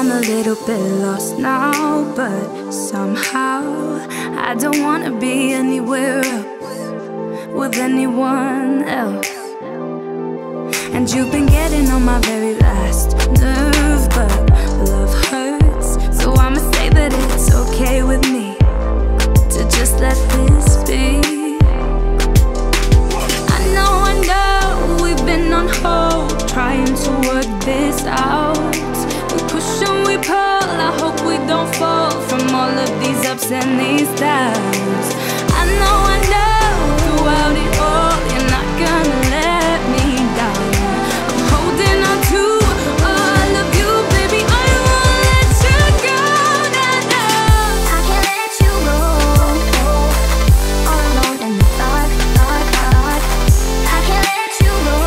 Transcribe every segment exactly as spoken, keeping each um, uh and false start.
I'm a little bit lost now, but somehow I don't wanna be anywhere else with anyone else. And you've been getting on my very last nerve, but love hurts, so I'ma say that it's okay with me to just let this be. I know, I know, we've been on hold, trying to work this out. Should we pull? I hope we don't fall from all of these ups and these downs. I know, I know, throughout it all, you're not gonna let me down. I'm holding on to all of you, baby. I won't let you go. No, no. I can't let you go. All alone in the dark, dark, dark. I can't let you go.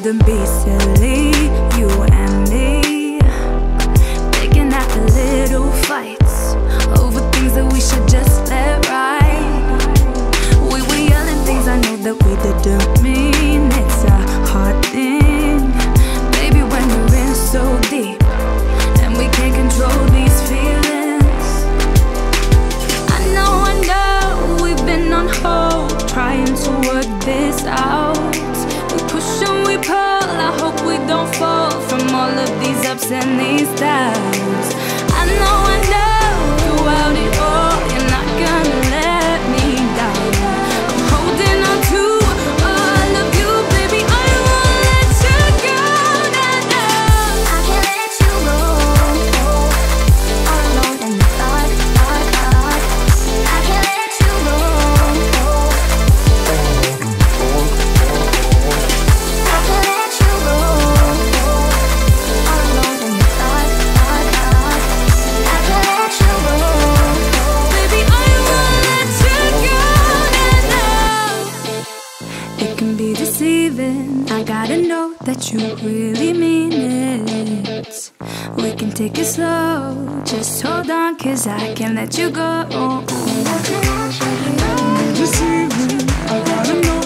Wouldn't be silly, you and me, picking at the little fights over things that we should just let right. We were yelling things I know that we didn't mean. It's a hard thing, baby, when we're in so deep and we can't control these feelings. I know, I know, we've been on hold, trying to work this out. Should we pull? I hope we don't fall from all of these ups and these downs. I know, I know, throughout it all, you're not gonna let me down. I'm holding on to all of you, baby. I won't let you go. No, no. I can't let you go. All alone in the dark, dark, dark. I can't let you go. I gotta know that you really mean it. We can take it slow, just hold on, cause I can't let you go. Deceiving, I gotta know.